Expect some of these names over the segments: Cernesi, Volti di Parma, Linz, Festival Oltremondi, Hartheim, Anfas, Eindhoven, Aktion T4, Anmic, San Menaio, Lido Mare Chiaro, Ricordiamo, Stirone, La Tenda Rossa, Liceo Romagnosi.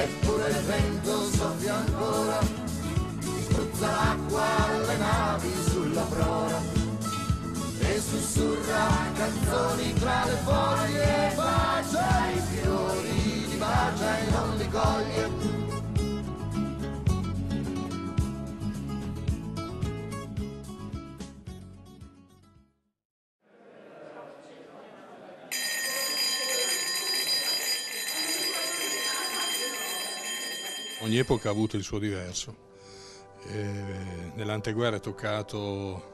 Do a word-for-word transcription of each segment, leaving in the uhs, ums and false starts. eppure il vento soffia ancora, spruzza l'acqua alle navi sulla prora e sussurra canzoni tra le foglie, bacia i fiori, li bacia e non li coglie. Ogni epoca ha avuto il suo diverso, e nell'anteguerra è toccato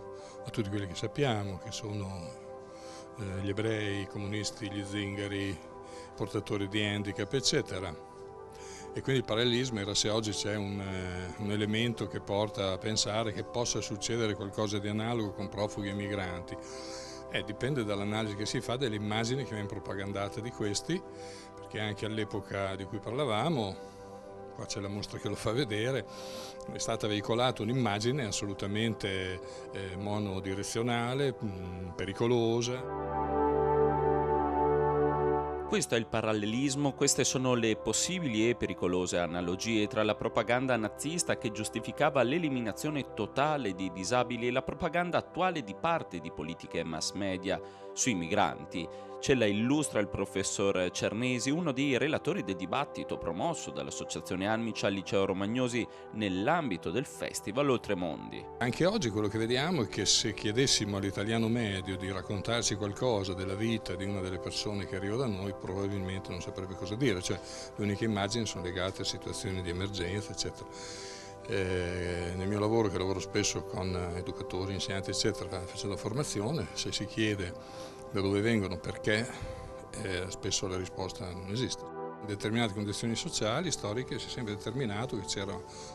a tutti quelli che sappiamo, che sono gli ebrei, i comunisti, gli zingari, portatori di handicap, eccetera. E quindi il parallelismo era se oggi c'è un, un elemento che porta a pensare che possa succedere qualcosa di analogo con profughi e migranti. Eh, dipende dall'analisi che si fa delle immagini che viene propagandata di questi, perché anche all'epoca di cui parlavamo, qua c'è la mostra che lo fa vedere, è stata veicolata un'immagine assolutamente eh, monodirezionale, mh, pericolosa. Questo è il parallelismo, queste sono le possibili e pericolose analogie tra la propaganda nazista che giustificava l'eliminazione totale di disabili e la propaganda attuale di parte di politiche e mass media sui migranti. Ce la illustra il professor Cernesi, uno dei relatori del dibattito promosso dall'associazione Anmic al Liceo Romagnosi nell'ambito del Festival Oltremondi. Anche oggi quello che vediamo è che se chiedessimo all'italiano medio di raccontarsi qualcosa della vita di una delle persone che arriva da noi, probabilmente non saprebbe cosa dire, cioè le uniche immagini sono legate a situazioni di emergenza, eccetera. Eh, nel mio lavoro, che lavoro spesso con educatori, insegnanti, eccetera, facendo formazione, se si chiede da dove vengono, perché eh, spesso la risposta non esiste. In determinate condizioni sociali, storiche, si è sempre determinato che c'era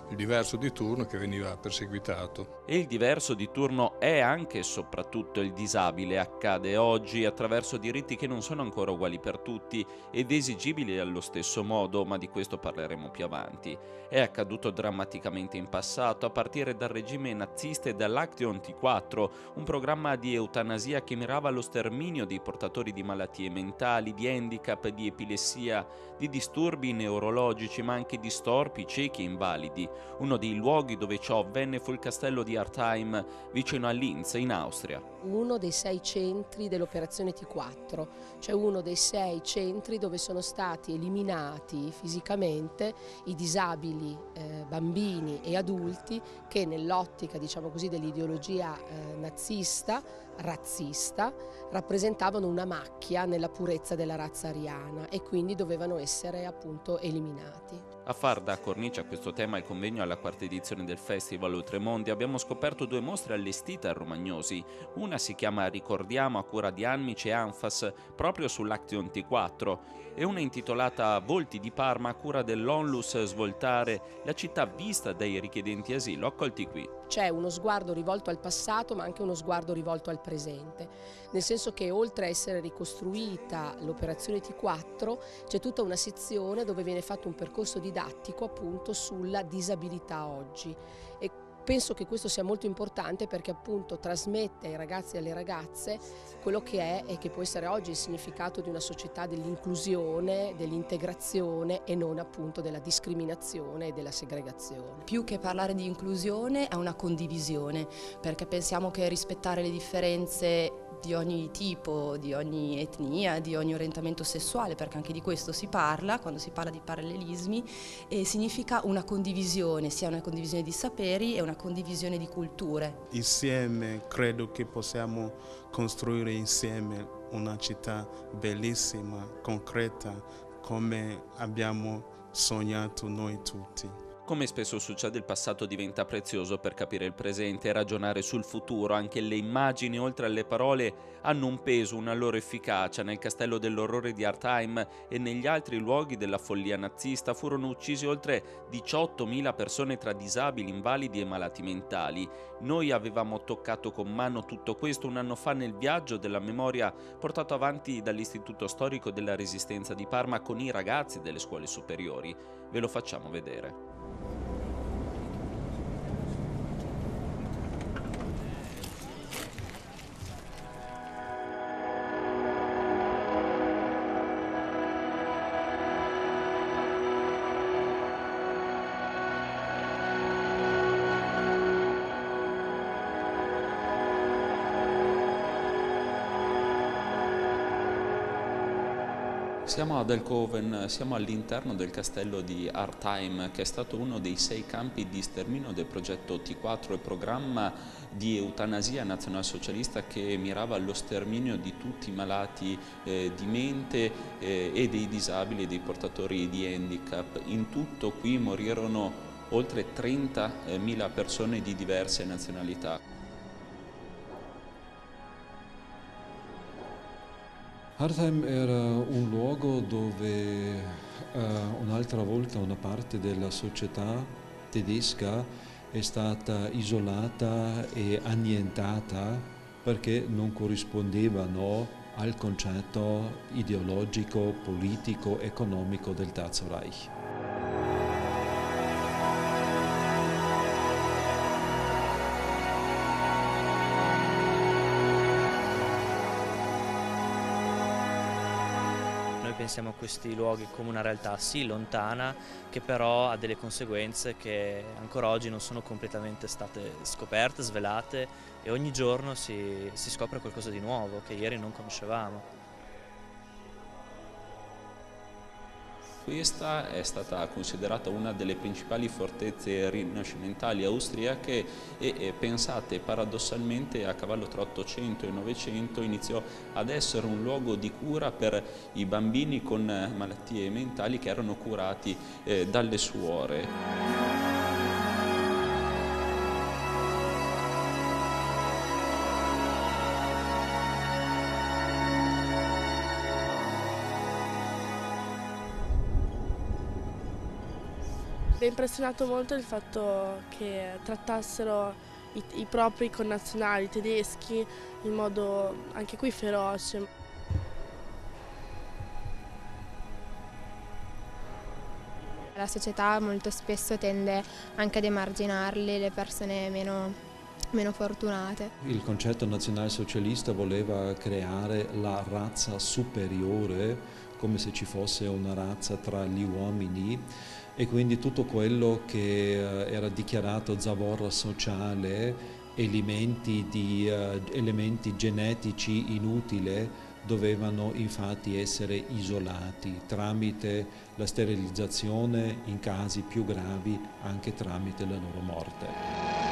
il diverso di turno che veniva perseguitato. E il diverso di turno è anche e soprattutto il disabile. Accade oggi attraverso diritti che non sono ancora uguali per tutti ed esigibili allo stesso modo, ma di questo parleremo più avanti. È accaduto drammaticamente in passato, a partire dal regime nazista e dall'Aktion T quattro, un programma di eutanasia che mirava allo sterminio dei portatori di malattie mentali, di handicap, di epilessia, di disturbi neurologici ma anche di storpi, ciechi e invalidi. Uno dei luoghi dove ciò avvenne fu il castello di Hartheim, vicino a Linz, in Austria. Uno dei sei centri dell'operazione T quattro, cioè uno dei sei centri dove sono stati eliminati fisicamente i disabili, eh, bambini e adulti che nell'ottica, diciamo così, dell'ideologia eh, nazista, razzista, rappresentavano una macchia nella purezza della razza ariana e quindi dovevano essere appunto eliminati. A far da cornice a questo tema il convegno alla quarta edizione del Festival Oltremondi, abbiamo scoperto due mostre allestite a Romagnosi. Una si chiama Ricordiamo, a cura di Anmic e Anfas, proprio sull'Aktion T quattro, e una intitolata Volti di Parma, a cura dell'Onlus Svoltare, la città vista dai richiedenti asilo accolti qui. C'è uno sguardo rivolto al passato ma anche uno sguardo rivolto al presente, nel senso che oltre a essere ricostruita l'operazione T quattro c'è tutta una sezione dove viene fatto un percorso didattico appunto sulla disabilità oggi e penso che questo sia molto importante perché appunto trasmette ai ragazzi e alle ragazze quello che è e che può essere oggi il significato di una società dell'inclusione, dell'integrazione e non appunto della discriminazione e della segregazione. Più che parlare di inclusione è una condivisione, perché pensiamo che rispettare le differenze di ogni tipo, di ogni etnia, di ogni orientamento sessuale, perché anche di questo si parla quando si parla di parallelismi, e significa una condivisione, sia una condivisione di saperi e una condivisione di culture. Insieme credo che possiamo costruire insieme una città bellissima, concreta, come abbiamo sognato noi tutti. Come spesso succede, il passato diventa prezioso per capire il presente e ragionare sul futuro. Anche le immagini, oltre alle parole, hanno un peso, una loro efficacia. Nel castello dell'orrore di Hartheim e negli altri luoghi della follia nazista furono uccisi oltre diciottomila persone tra disabili, invalidi e malati mentali. Noi avevamo toccato con mano tutto questo un anno fa nel viaggio della memoria portato avanti dall'Istituto Storico della Resistenza di Parma con i ragazzi delle scuole superiori. Ve lo facciamo vedere. Siamo ad Eindhoven, siamo all'interno del castello di Hartheim, che è stato uno dei sei campi di sterminio del progetto T quattro, il programma di eutanasia nazionalsocialista che mirava allo sterminio di tutti i malati eh, di mente eh, e dei disabili e dei portatori di handicap. In tutto qui morirono oltre trentamila persone di diverse nazionalità. Hartheim era un luogo dove uh, un'altra volta una parte della società tedesca è stata isolata e annientata perché non corrispondevano al concetto ideologico, politico, economico del Terzo Reich. Pensiamo a questi luoghi come una realtà sì lontana, che però ha delle conseguenze che ancora oggi non sono completamente state scoperte, svelate, e ogni giorno si, si scopre qualcosa di nuovo che ieri non conoscevamo. Questa è stata considerata una delle principali fortezze rinascimentali austriache e, e pensate, paradossalmente a cavallo tra ottocento e novecento iniziò ad essere un luogo di cura per i bambini con malattie mentali che erano curati eh, dalle suore. Mi ha impressionato molto il fatto che trattassero i, i propri connazionali tedeschi in modo anche qui feroce. La società molto spesso tende anche ad emarginarli, le persone meno, meno fortunate. Il concetto nazionalsocialista voleva creare la razza superiore, come se ci fosse una razza tra gli uomini, e quindi tutto quello che era dichiarato zavorra sociale, elementi, di, uh, elementi genetici inutili, dovevano infatti essere isolati tramite la sterilizzazione, in casi più gravi anche tramite la loro morte.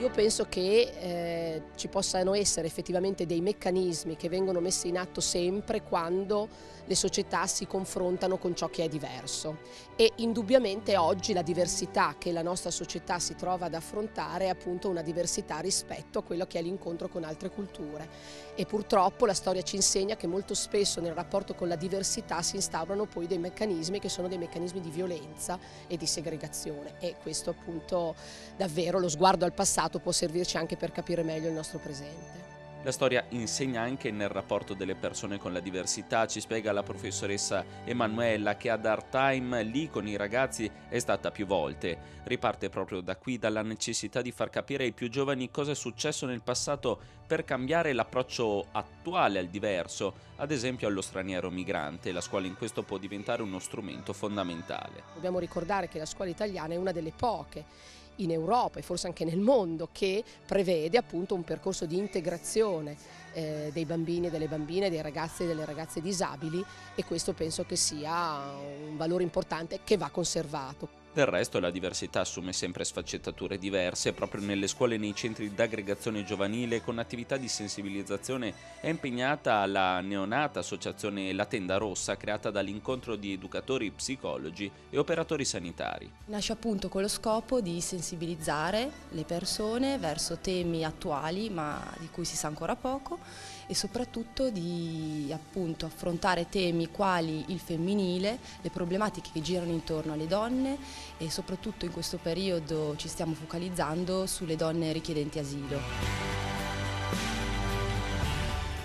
Io penso che eh, ci possano essere effettivamente dei meccanismi che vengono messi in atto sempre quando le società si confrontano con ciò che è diverso, e indubbiamente oggi la diversità che la nostra società si trova ad affrontare è appunto una diversità rispetto a quello che è l'incontro con altre culture, e purtroppo la storia ci insegna che molto spesso nel rapporto con la diversità si instaurano poi dei meccanismi che sono dei meccanismi di violenza e di segregazione, e questo appunto davvero lo sguardo al passato può servirci anche per capire meglio il nostro presente. La storia insegna anche nel rapporto delle persone con la diversità, ci spiega la professoressa Emanuela, che ad Hartheim lì con i ragazzi è stata più volte. Riparte proprio da qui, dalla necessità di far capire ai più giovani cosa è successo nel passato per cambiare l'approccio attuale al diverso, ad esempio allo straniero migrante. La scuola in questo può diventare uno strumento fondamentale. Dobbiamo ricordare che la scuola italiana è una delle poche in Europa e forse anche nel mondo che prevede appunto un percorso di integrazione eh, dei bambini e delle bambine, dei ragazzi e delle ragazze disabili, e questo penso che sia un valore importante che va conservato. Del resto la diversità assume sempre sfaccettature diverse, proprio nelle scuole e nei centri d'aggregazione giovanile. Con attività di sensibilizzazione è impegnata la neonata associazione La Tenda Rossa, creata dall'incontro di educatori, psicologi e operatori sanitari. Nasce appunto con lo scopo di sensibilizzare le persone verso temi attuali ma di cui si sa ancora poco, e soprattutto di appunto affrontare temi quali il femminile, le problematiche che girano intorno alle donne, e soprattutto in questo periodo ci stiamo focalizzando sulle donne richiedenti asilo.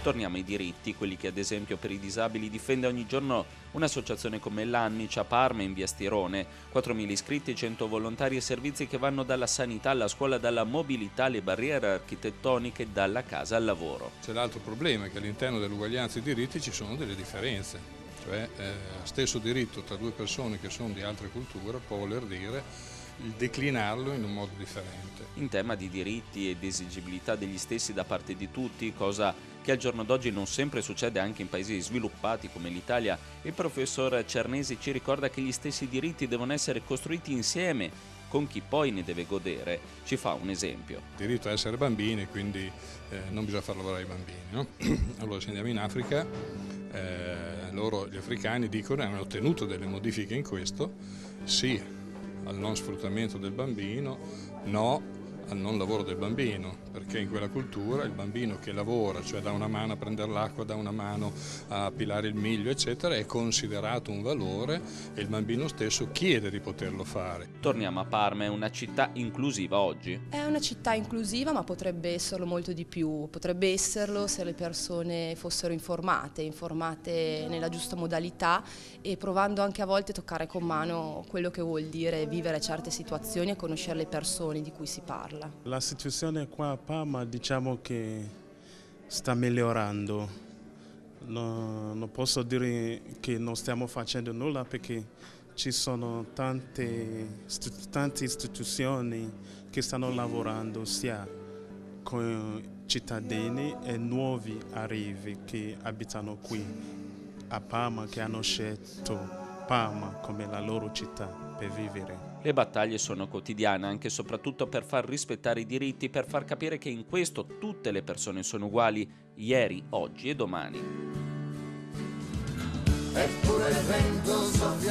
torniamo ai diritti, quelli che ad esempio per i disabili difende ogni giorno un'associazione come l'Anmic a Parma in via Stirone. quattromila iscritti, cento volontari e servizi che vanno dalla sanità alla scuola, dalla mobilità alle barriere architettoniche, dalla casa al lavoro. C'è l'altro problema, che all'interno dell'uguaglianza dei diritti ci sono delle differenze. Cioè eh, stesso diritto tra due persone che sono di altre culture può voler dire il declinarlo in un modo differente. In tema di diritti ed esigibilità degli stessi da parte di tutti, cosa che al giorno d'oggi non sempre succede anche in paesi sviluppati come l'Italia, il professor Cernesi ci ricorda che gli stessi diritti devono essere costruiti insieme con chi poi ne deve godere. Ci fa un esempio. Il diritto a essere bambini, quindi eh, non bisogna far lavorare i bambini, no? Allora se andiamo in Africa, eh, loro, gli africani dicono, hanno ottenuto delle modifiche in questo, sì al non sfruttamento del bambino, no al non lavoro del bambino, perché in quella cultura il bambino che lavora, cioè da una mano a prendere l'acqua, da una mano a pilare il miglio eccetera, è considerato un valore e il bambino stesso chiede di poterlo fare. Torniamo a Parma, è una città inclusiva oggi? È una città inclusiva, ma potrebbe esserlo molto di più, potrebbe esserlo se le persone fossero informate, informate nella giusta modalità e provando anche a volte a toccare con mano quello che vuol dire vivere certe situazioni e conoscere le persone di cui si parla. La situazione qua a Parma diciamo che sta migliorando, no, non posso dire che non stiamo facendo nulla perché ci sono tante, tante istituzioni che stanno lavorando sia con cittadini e nuovi arrivi che abitano qui a Parma, che hanno scelto Parma come la loro città per vivere. Le battaglie sono quotidiane, anche e soprattutto per far rispettare i diritti, per far capire che in questo tutte le persone sono uguali, ieri, oggi e domani. Eppure il vento soffia.